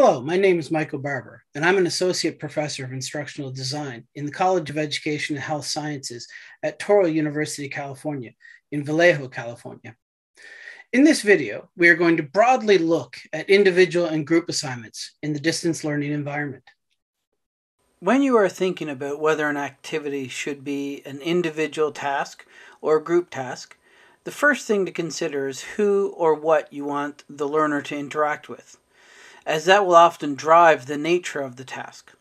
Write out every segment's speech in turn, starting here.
Hello, my name is Michael Barbour, and I'm an Associate Professor of Instructional Design in the College of Education and Health Sciences at Toro University, California, in Vallejo, California. In this video, we are going to broadly look at individual and group assignments in the distance learning environment. When you are thinking about whether an activity should be an individual task or a group task, the first thing to consider is who or what you want the learner to interact with, as that will often drive the nature of the task.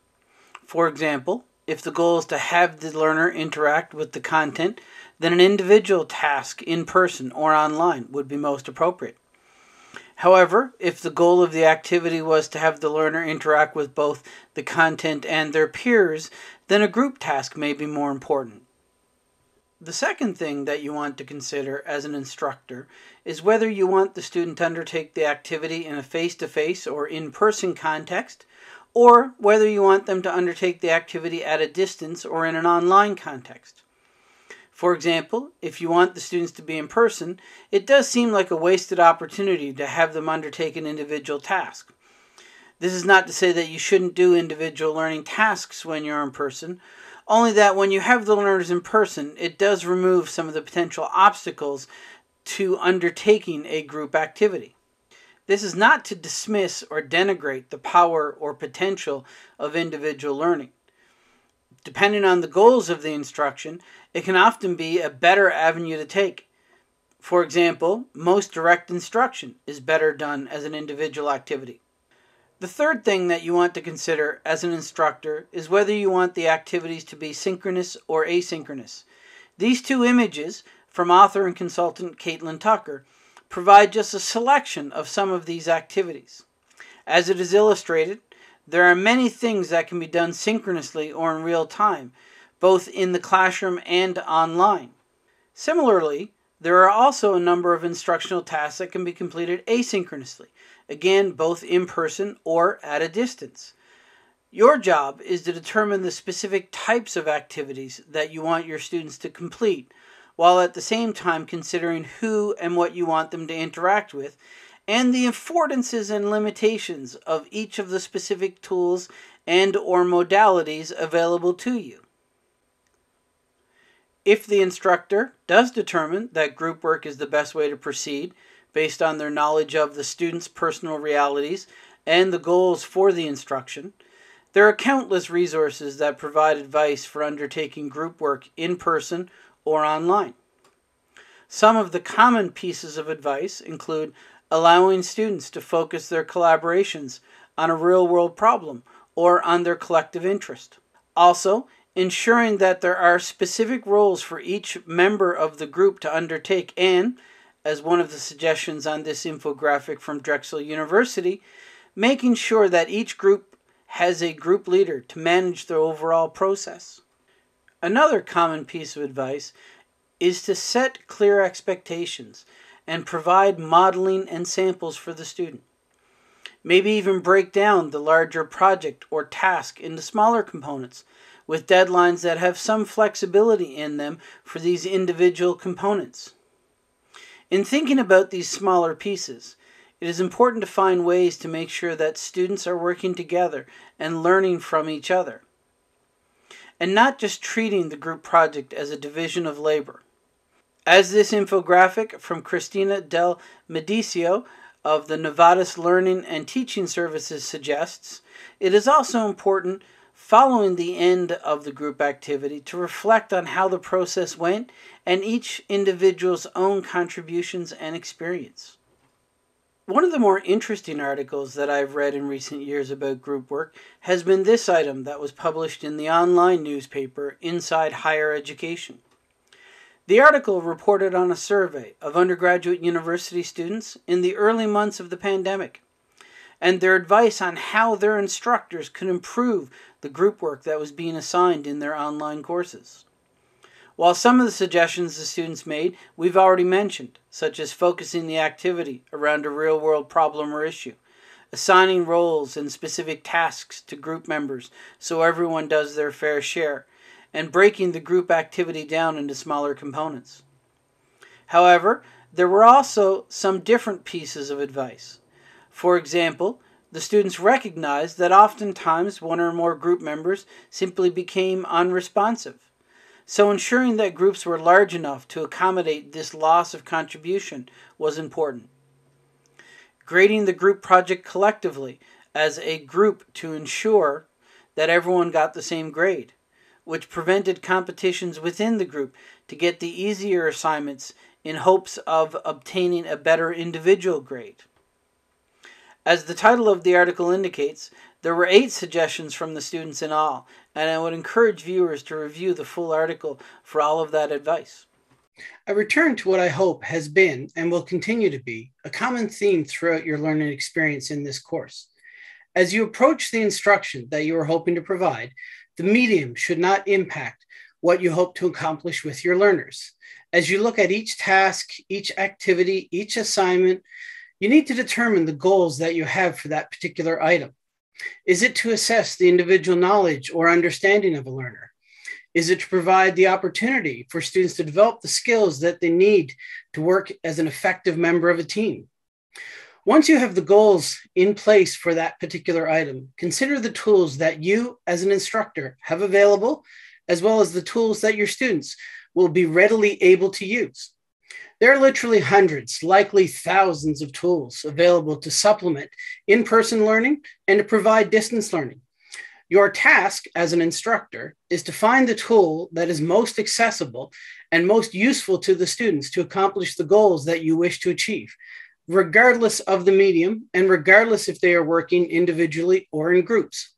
For example, if the goal is to have the learner interact with the content, then an individual task in person or online would be most appropriate. However, if the goal of the activity was to have the learner interact with both the content and their peers, then a group task may be more important. The second thing that you want to consider as an instructor is whether you want the student to undertake the activity in a face-to-face or in-person context, or whether you want them to undertake the activity at a distance or in an online context. For example, if you want the students to be in person, it does seem like a wasted opportunity to have them undertake an individual task. This is not to say that you shouldn't do individual learning tasks when you're in person, only that when you have the learners in person, it does remove some of the potential obstacles to undertaking a group activity. This is not to dismiss or denigrate the power or potential of individual learning. Depending on the goals of the instruction, it can often be a better avenue to take. For example, most direct instruction is better done as an individual activity. The third thing that you want to consider as an instructor is whether you want the activities to be synchronous or asynchronous. These two images from author and consultant Caitlin Tucker provide just a selection of some of these activities. As it is illustrated, there are many things that can be done synchronously or in real time, both in the classroom and online. Similarly, there are also a number of instructional tasks that can be completed asynchronously, again, both in person or at a distance. Your job is to determine the specific types of activities that you want your students to complete, while at the same time considering who and what you want them to interact with, and the affordances and limitations of each of the specific tools and/or modalities available to you. If the instructor does determine that group work is the best way to proceed based on their knowledge of the students' personal realities and the goals for the instruction, there are countless resources that provide advice for undertaking group work in person or online. Some of the common pieces of advice include allowing students to focus their collaborations on a real-world problem or on their collective interest. Also, ensuring that there are specific roles for each member of the group to undertake and, as one of the suggestions on this infographic from Drexel University, making sure that each group has a group leader to manage the overall process. Another common piece of advice is to set clear expectations and provide modeling and samples for the student. Maybe even break down the larger project or task into smaller components, with deadlines that have some flexibility in them for these individual components. In thinking about these smaller pieces, it is important to find ways to make sure that students are working together and learning from each other, and not just treating the group project as a division of labor. As this infographic from Christina Del Medicio of the Navitas Learning and Teaching Services suggests, it is also important following the end of the group activity to reflect on how the process went and each individual's own contributions and experience. One of the more interesting articles that I've read in recent years about group work has been this item that was published in the online newspaper Inside Higher Education. The article reported on a survey of undergraduate university students in the early months of the pandemic, and their advice on how their instructors could improve the group work that was being assigned in their online courses. While some of the suggestions the students made we've already mentioned, such as focusing the activity around a real-world problem or issue, assigning roles and specific tasks to group members so everyone does their fair share, and breaking the group activity down into smaller components. However, there were also some different pieces of advice. For example, The students recognized that oftentimes one or more group members simply became unresponsive. So ensuring that groups were large enough to accommodate this loss of contribution was important. Grading the group project collectively as a group to ensure that everyone got the same grade, which prevented competitions within the group to get the easier assignments in hopes of obtaining a better individual grade. As the title of the article indicates, there were 8 suggestions from the students in all, and I would encourage viewers to review the full article for all of that advice. I return to what I hope has been, and will continue to be, a common theme throughout your learning experience in this course. As you approach the instruction that you are hoping to provide, the medium should not impact what you hope to accomplish with your learners. As you look at each task, each activity, each assignment, you need to determine the goals that you have for that particular item. Is it to assess the individual knowledge or understanding of a learner? Is it to provide the opportunity for students to develop the skills that they need to work as an effective member of a team? Once you have the goals in place for that particular item, consider the tools that you as an instructor have available, as well as the tools that your students will be readily able to use. There are literally hundreds, likely thousands of tools available to supplement in-person learning and to provide distance learning. Your task as an instructor is to find the tool that is most accessible and most useful to the students to accomplish the goals that you wish to achieve, regardless of the medium and regardless if they are working individually or in groups.